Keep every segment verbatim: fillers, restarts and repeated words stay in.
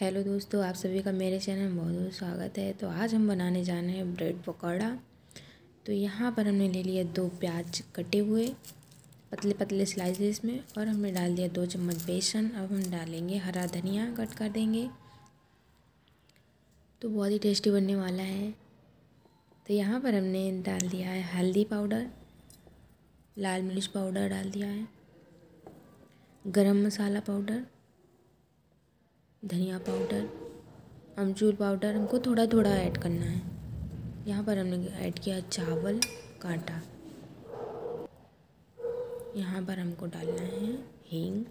Hello दोस्तों, आप सभी का मेरे चैनल में बहुत बहुत स्वागत है। तो आज हम बनाने जा रहे हैं ब्रेड पकौड़ा। तो यहाँ पर हमने ले लिया दो प्याज कटे हुए पतले पतले स्लाइसेस में, और हमने डाल दिया दो चम्मच बेसन। अब हम डालेंगे हरा धनिया, कट कर देंगे। तो बहुत ही टेस्टी बनने वाला है। तो यहाँ पर हमने डाल दिया है हल्दी पाउडर, लाल मिर्च पाउडर डाल दिया है, गरम मसाला पाउडर, धनिया पाउडर, अमचूर पाउडर। हमको थोड़ा थोड़ा ऐड करना है। यहाँ पर हमने ऐड किया चावल काटा। यहाँ पर हमको डालना है हींग।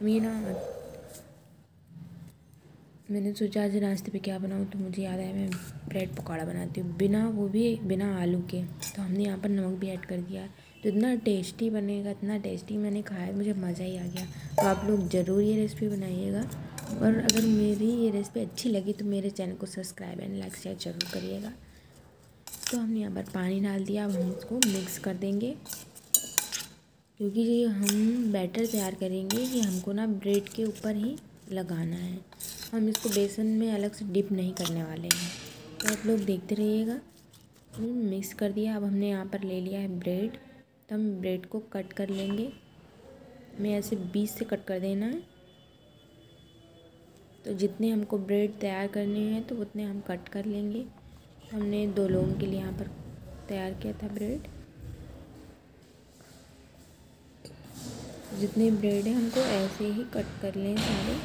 हमें ना मैंने सोचा आज नाश्ते पे क्या बनाऊँ, तो मुझे याद आया मैं ब्रेड पकौड़ा बनाती हूँ बिना वो भी बिना आलू के। तो हमने यहाँ पर नमक भी ऐड कर दिया। तो इतना टेस्टी बनेगा, इतना टेस्टी मैंने खाया, मुझे मज़ा ही आ गया। तो आप लोग ज़रूर ये रेसिपी बनाइएगा, और अगर मेरी ये रेसिपी अच्छी लगी तो मेरे चैनल को सब्सक्राइब एंड लाइक शेयर जरूर करिएगा। तो हमने यहाँ पर पानी डाल दिया। अब हम इसको मिक्स कर देंगे, क्योंकि ये हम बैटर तैयार करेंगे कि हमको ना ब्रेड के ऊपर ही लगाना है। हम इसको बेसन में अलग से डिप नहीं करने वाले हैं। तो आप लोग देखते रहिएगा। मिक्स कर दिया। अब हमने यहाँ पर ले लिया है ब्रेड। तो हम ब्रेड को कट कर लेंगे। मैं ऐसे बीच से कट कर देना है। तो जितने हमको ब्रेड तैयार करने हैं तो उतने हम कट कर लेंगे। हमने दो लोगों के लिए यहाँ पर तैयार किया था ब्रेड। जितने ब्रेड हैं हमको ऐसे ही कट कर लें सारे।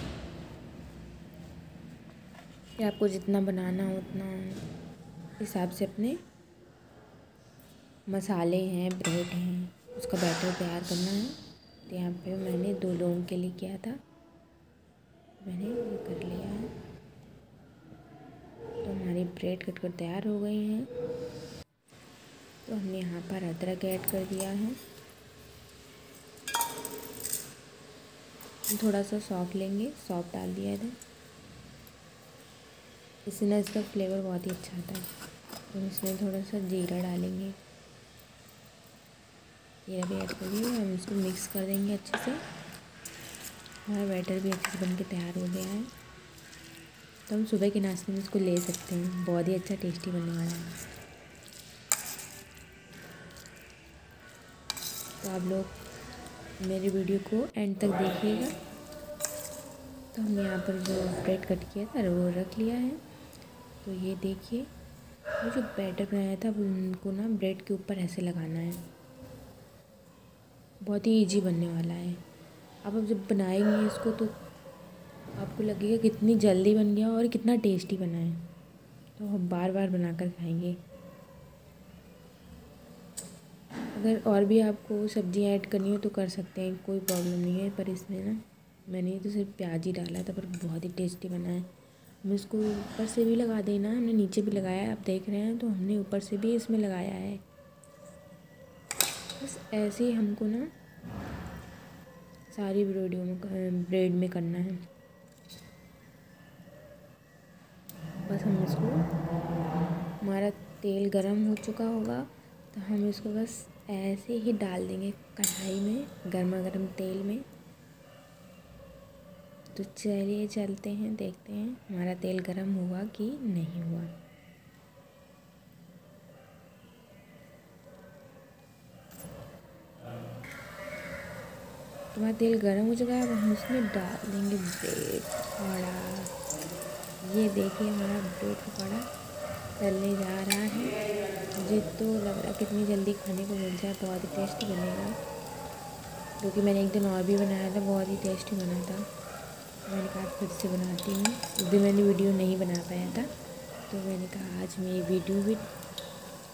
फिर आपको जितना बनाना हो उतना हिसाब से अपने मसाले हैं, ब्रेड हैं, उसका बैटर तैयार करना है। तो यहाँ पे मैंने दो लोगों के लिए किया था, मैंने ये कर लिया है। तो हमारी ब्रेड कटकर तैयार हो गई हैं। तो हमने यहाँ पर अदरक ऐड कर दिया है। थोड़ा सा सौंफ लेंगे, सौंफ डाल दिया है। इससे ना इसका फ्लेवर बहुत ही अच्छा आता है। तो इसमें थोड़ा सा जीरा डालेंगे, जीरा भी ऐड कर दिया। हम इसको मिक्स कर देंगे अच्छे से। हमारा बैटर भी अच्छे से बन के तैयार हो गया है। तो हम सुबह के नाश्ते में इसको ले सकते हैं। बहुत ही अच्छा टेस्टी बनने वाला है। तो आप लोग मेरे वीडियो को एंड तक देखिएगा। तो हमने यहाँ पर जो ब्रेड कट किया था वो रख लिया है। तो ये देखिए, वो जो बैटर बनाया था उनको ना ब्रेड के ऊपर ऐसे लगाना है। बहुत ही इजी बनने वाला है। अब आप जब बनाएंगे इसको तो आपको लगेगा कितनी जल्दी बन गया और कितना टेस्टी बना है। तो हम बार बार बनाकर खाएंगे। अगर और भी आपको सब्जियां ऐड करनी हो तो कर सकते हैं, कोई प्रॉब्लम नहीं है। पर इसमें ना मैंने तो सिर्फ प्याज ही डाला था, पर बहुत ही टेस्टी बना है। हमें इसको ऊपर से भी लगा देना है। हमने नीचे भी लगाया है, आप देख रहे हैं। तो हमने ऊपर से भी इसमें लगाया है। बस ऐसे ही हमको ना सारी ब्रेडियों में ब्रेड में करना है। बस हम इसको, हमारा तेल गरम हो चुका होगा तो हम इसको बस ऐसे ही डाल देंगे कढ़ाई में, गर्मा गर्म तेल में। तो चलिए चलते हैं, देखते हैं हमारा तेल गरम हुआ कि नहीं हुआ। तो हमारा तेल गर्म हो चुका है। अब हम इसमें डाल देंगे ब्रेड पकौड़ा। ये देखिए हमारा ब्रेड पकौड़ा तलने जा रहा है। मुझे तो लग रहा है कितनी जल्दी खाने को मिल जाए। बहुत ही टेस्टी बनेगा, क्योंकि मैंने एक दिन और भी बनाया था, बहुत ही टेस्टी बना था। मैंने कहा खुद से बनाती हूँ। उस दिन मैंने वीडियो नहीं बना पाया था, तो मैंने कहा आज मैं ये वीडियो भी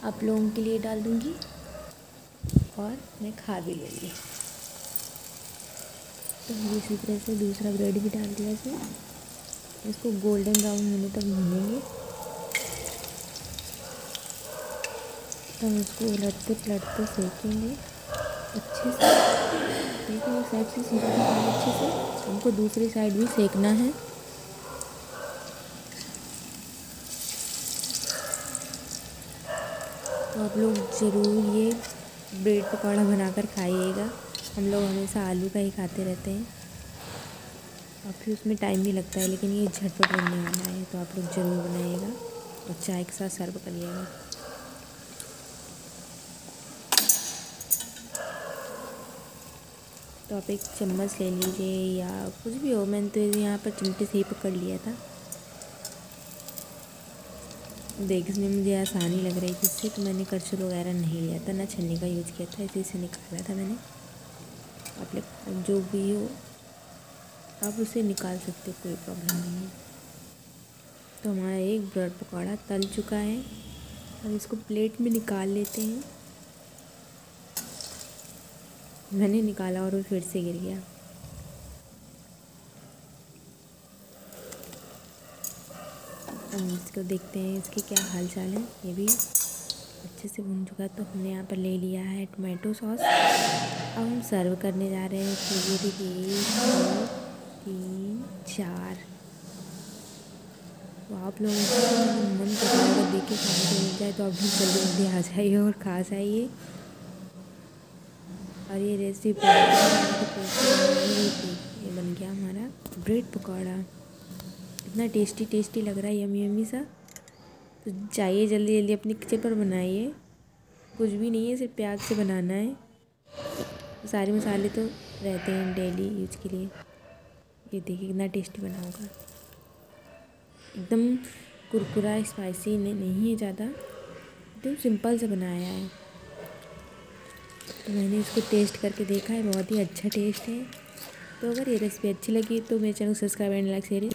आप लोगों के लिए डाल दूँगी और मैं खा भी लूँगी। तो हम इसी तरह से दूसरा ब्रेड भी डाल दिया इसमें। इसको गोल्डन ब्राउन होने तक भूनेंगे। तो हम इसको उलटते पलटते सेकेंगे अच्छे से। देखिए एक साइड से सेकना है अच्छे से, हमको दूसरी साइड भी सेकना है। तो आप लोग ज़रूर ये ब्रेड पकौड़ा बनाकर खाइएगा। हम लोग हमेशा आलू का ही खाते रहते हैं। और फिर उसमें टाइम भी लगता है, लेकिन ये झटपट बनने वाला है, तो आप लोग ज़रूर बनाइएगा और चाय के साथ सर्व करिएगा। तो आप एक चम्मच ले लीजिए या कुछ भी हो, मैंने तो यहाँ पर चिमटे से ही पकड़ लिया था, देखने में मुझे आसानी लग रही थी इससे, तो मैंने करछुल वगैरह नहीं लिया था, ना छन्नी का यूज़ किया था, इसी से निकाला था मैंने। आप लोग जो भी हो आप उसे निकाल सकते हो, कोई प्रॉब्लम नहीं है। तो हमारा एक ब्रेड पकौड़ा तल चुका है, हम इसको प्लेट में निकाल लेते हैं। मैंने निकाला और वो फिर से गिर गया। हम इसको देखते हैं इसकी क्या हाल चाल है। ये भी अच्छे से भून चुका है। तो हमने यहाँ पर ले लिया है टमाटो सॉस, अब हम सर्व करने जा रहे हैं। तो ये देखिए तीन चार, तो आप लोगों को मन करता है अगर देखिए खाने को मिल जाए तो आप भी जल्दी जल्दी आ जाइए और खा जाइए। और ये रेसिपी ये बन गया हमारा ब्रेड पकौड़ा, इतना टेस्टी टेस्टी लग रहा है, यम्मी यम्मी सा। तो जाइए जल्दी जल्दी अपने किचन पर बनाइए, कुछ भी नहीं है, सिर्फ प्याज से बनाना है। सारे मसाले तो रहते हैं डेली यूज के लिए। ये देखिए कितना टेस्टी बना होगा, एकदम कुरकुरा स्पाइसी नहीं है ज़्यादा, एकदम सिंपल से बनाया है। तो मैंने इसको टेस्ट करके देखा है, बहुत ही अच्छा टेस्ट है। तो अगर ये रेसिपी अच्छी लगी तो मेरे चैनल को सब्सक्राइब एंड लाइक शेयर।